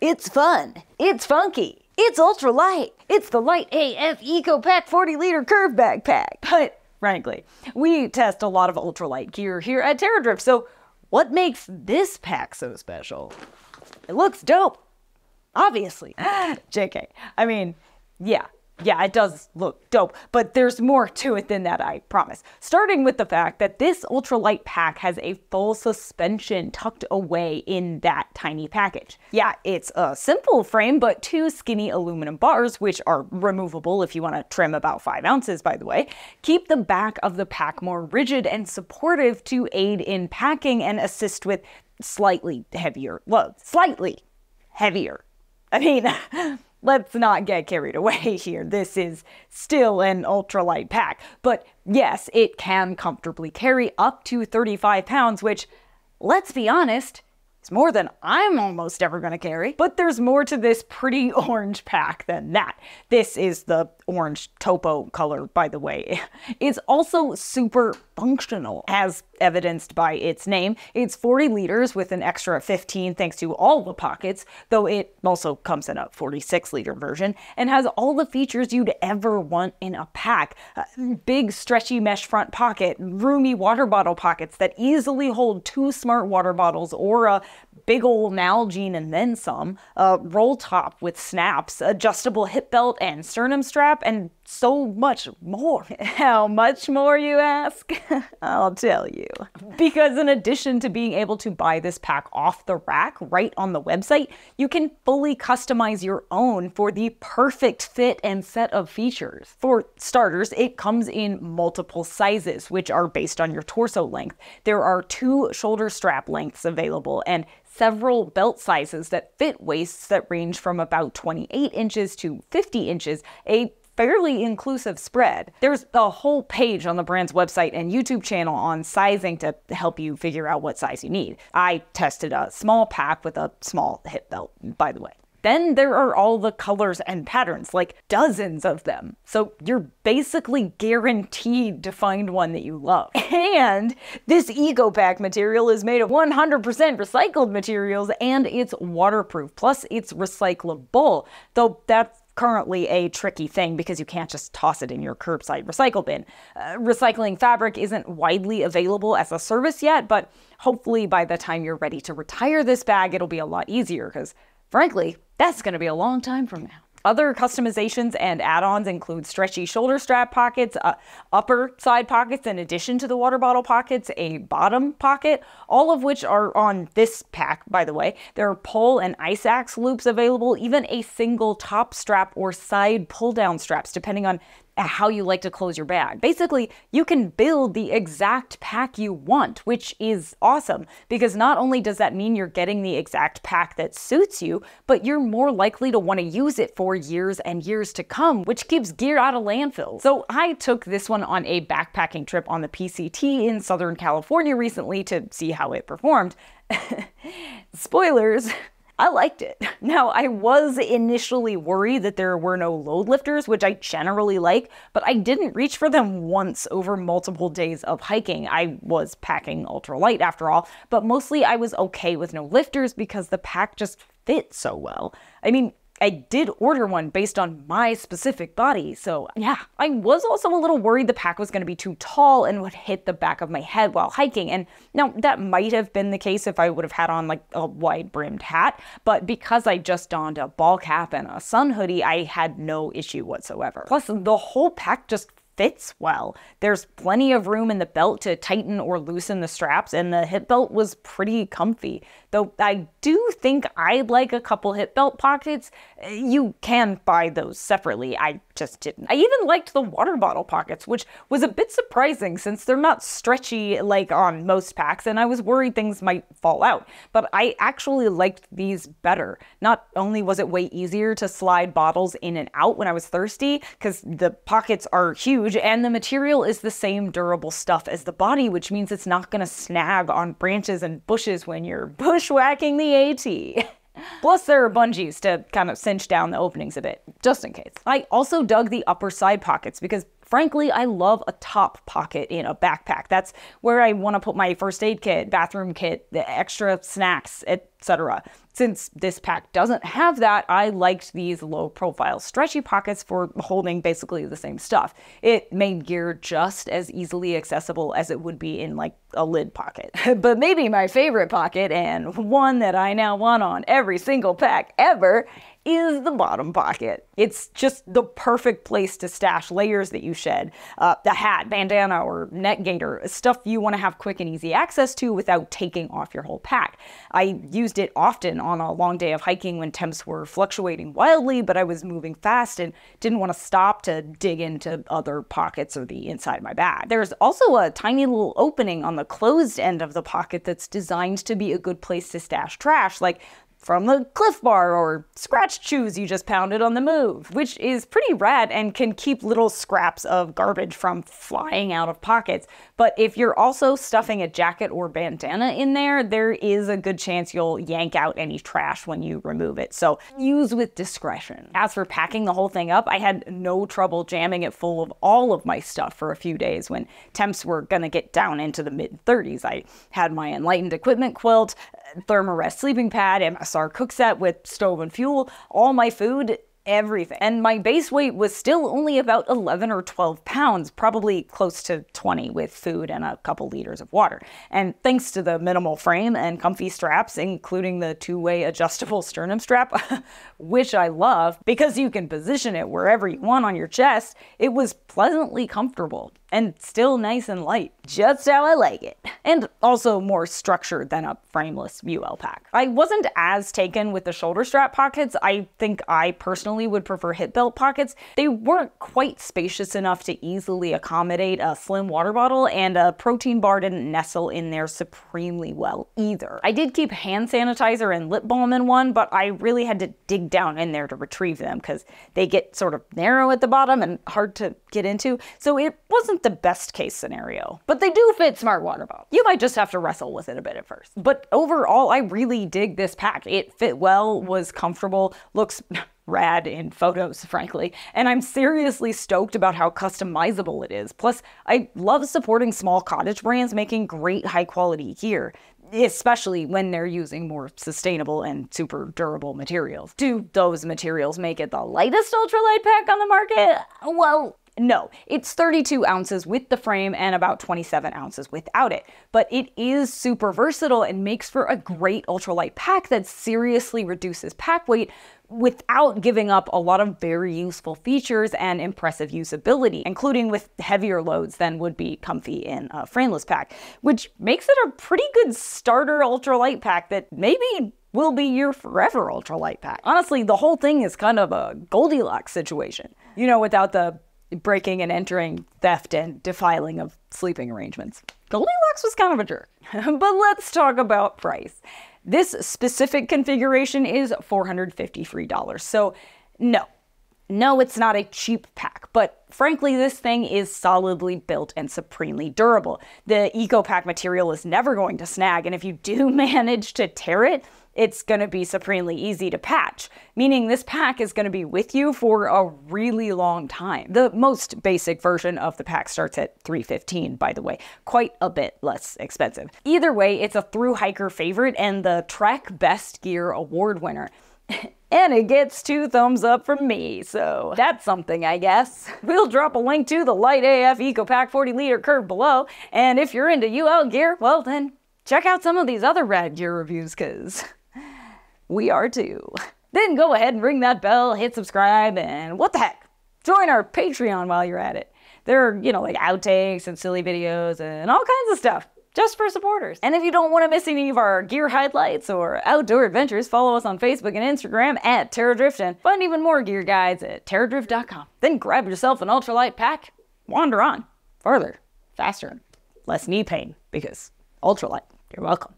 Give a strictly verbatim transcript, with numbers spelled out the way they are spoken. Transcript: It's fun. It's funky. It's ultra light. It's the LiteAF ECOPAK forty liter Curve Backpack. But frankly, we test a lot of ultralight gear here at Terradrift, so what makes this pack so special? It looks dope. Obviously. J K. I mean, yeah. Yeah, it does look dope, but there's more to it than that, I promise. Starting with the fact that this ultralight pack has a full suspension tucked away in that tiny package. Yeah, it's a simple frame, but two skinny aluminum bars, which are removable if you want to trim about five ounces, by the way, keep the back of the pack more rigid and supportive to aid in packing and assist with slightly heavier loads. Slightly heavier. I mean... Let's not get carried away here. This is still an ultralight pack, but yes, it can comfortably carry up to thirty-five pounds, which, let's be honest, is more than I'm almost ever gonna carry. But there's more to this pretty orange pack than that. This is the orange topo color, by the way. It's also super functional, as evidenced by its name. It's forty liters with an extra fifteen thanks to all the pockets, though it also comes in a forty-six liter version, and has all the features you'd ever want in a pack. A big stretchy mesh front pocket, roomy water bottle pockets that easily hold two smart water bottles or a big ol' Nalgene and then some, a roll top with snaps, adjustable hip belt and sternum strap, and so much more. How much more, you ask? I'll tell you. Because in addition to being able to buy this pack off the rack right on the website, you can fully customize your own for the perfect fit and set of features. For starters, it comes in multiple sizes, which are based on your torso length. There are two shoulder strap lengths available and several belt sizes that fit waists that range from about twenty-eight inches to fifty inches, a fairly inclusive spread. There's a whole page on the brand's website and YouTube channel on sizing to help you figure out what size you need. I tested a small pack with a small hip belt, by the way. Then there are all the colors and patterns, like dozens of them. So you're basically guaranteed to find one that you love. And this EcoPak material is made of one hundred percent recycled materials and it's waterproof, plus it's recyclable, though that's currently a tricky thing because you can't just toss it in your curbside recycle bin. Uh, recycling fabric isn't widely available as a service yet, but hopefully by the time you're ready to retire this bag, it'll be a lot easier because, frankly, that's going to be a long time from now. Other customizations and add-ons include stretchy shoulder strap pockets, uh, upper side pockets in addition to the water bottle pockets, a bottom pocket, all of which are on this pack, by the way. There are pole and ice axe loops available, even a single top strap or side pull-down straps, depending on how you like to close your bag. Basically, you can build the exact pack you want, which is awesome, because not only does that mean you're getting the exact pack that suits you, but you're more likely to want to use it for years and years to come, which keeps gear out of landfills. So I took this one on a backpacking trip on the P C T in Southern California recently to see how it performed. Spoilers. I liked it. Now, I was initially worried that there were no load lifters, which I generally like, but I didn't reach for them once over multiple days of hiking. I was packing ultralight after all, but mostly I was okay with no lifters because the pack just fit so well. I mean, I did order one based on my specific body, so yeah. I was also a little worried the pack was going to be too tall and would hit the back of my head while hiking, and now that might have been the case if I would have had on like a wide-brimmed hat, but because I just donned a ball cap and a sun hoodie, I had no issue whatsoever. Plus, the whole pack just fits well. There's plenty of room in the belt to tighten or loosen the straps, and the hip belt was pretty comfy. Though I do think I'd like a couple hip belt pockets. You can buy those separately. I just didn't. I even liked the water bottle pockets, which was a bit surprising since they're not stretchy like on most packs, and I was worried things might fall out. But I actually liked these better. Not only was it way easier to slide bottles in and out when I was thirsty, because the pockets are huge, and the material is the same durable stuff as the body, which means it's not going to snag on branches and bushes when you're bushwhacking the A T. Plus, there are bungees to kind of cinch down the openings a bit, just in case. I also dug the upper side pockets because, frankly, I love a top pocket in a backpack. That's where I want to put my first aid kit, bathroom kit, the extra snacks, et cetera. Since this pack doesn't have that, I liked these low-profile stretchy pockets for holding basically the same stuff. It made gear just as easily accessible as it would be in like a lid pocket. But maybe my favorite pocket, and one that I now want on every single pack ever, is the bottom pocket. It's just the perfect place to stash layers that you shed, uh, the hat, bandana, or neck gaiter, stuff you want to have quick and easy access to without taking off your whole pack. I used it often on a long day of hiking when temps were fluctuating wildly, but I was moving fast and didn't want to stop to dig into other pockets or the inside of my bag. There's also a tiny little opening on the closed end of the pocket that's designed to be a good place to stash trash, like from the Cliff Bar or Scratch Chews you just pounded on the move, which is pretty rad and can keep little scraps of garbage from flying out of pockets. But if you're also stuffing a jacket or bandana in there, there is a good chance you'll yank out any trash when you remove it, so use with discretion. As for packing the whole thing up, I had no trouble jamming it full of all of my stuff for a few days when temps were gonna get down into the mid thirties. I had my Enlightened Equipment quilt, Therm-a-Rest sleeping pad, and our cook set with stove and fuel, all my food, everything. And my base weight was still only about eleven or twelve pounds, probably close to twenty with food and a couple liters of water. And thanks to the minimal frame and comfy straps, including the two-way adjustable sternum strap, which I love because you can position it wherever you want on your chest, it was pleasantly comfortable and still nice and light, just how I like it. And also more structured than a frameless U L pack. I wasn't as taken with the shoulder strap pockets. I think I personally would prefer hip belt pockets. They weren't quite spacious enough to easily accommodate a slim water bottle, and a protein bar didn't nestle in there supremely well either. I did keep hand sanitizer and lip balm in one, but I really had to dig down in there to retrieve them because they get sort of narrow at the bottom and hard to get into, so it wasn't the best case scenario. But they do fit smart water bottles. You might just have to wrestle with it a bit at first. But overall, I really dig this pack. It fit well, was comfortable, looks rad in photos, frankly, and I'm seriously stoked about how customizable it is. Plus, I love supporting small cottage brands making great high quality gear, especially when they're using more sustainable and super durable materials. Do those materials make it the lightest ultralight pack on the market? Well, no, it's thirty-two ounces with the frame and about twenty-seven ounces without it, but it is super versatile and makes for a great ultralight pack that seriously reduces pack weight without giving up a lot of very useful features and impressive usability, including with heavier loads than would be comfy in a frameless pack, which makes it a pretty good starter ultralight pack that maybe will be your forever ultralight pack. Honestly, the whole thing is kind of a Goldilocks situation, you know, without the breaking and entering, theft, and defiling of sleeping arrangements. Goldilocks was kind of a jerk. But let's talk about price. This specific configuration is four hundred fifty-three dollars, so no. No, it's not a cheap pack, but frankly, this thing is solidly built and supremely durable. The EcoPak material is never going to snag, and if you do manage to tear it, it's gonna be supremely easy to patch, meaning this pack is gonna be with you for a really long time. The most basic version of the pack starts at three hundred fifteen dollars, by the way, quite a bit less expensive. Either way, it's a thru hiker favorite and the Trek Best Gear Award winner. And it gets two thumbs up from me, so that's something, I guess. We'll drop a link to the LiteAF ECOPAK forty liter curve below, and if you're into U L gear, well then check out some of these other rad gear reviews, cause we are too. Then go ahead and ring that bell, hit subscribe, and what the heck, join our Patreon while you're at it. There are, you know, like outtakes and silly videos and all kinds of stuff, just for supporters. And if you don't want to miss any of our gear highlights or outdoor adventures, follow us on Facebook and Instagram at Terradrift, and find even more gear guides at terradrift dot com. Then grab yourself an ultralight pack, wander on, farther, faster, less knee pain, because ultralight, you're welcome.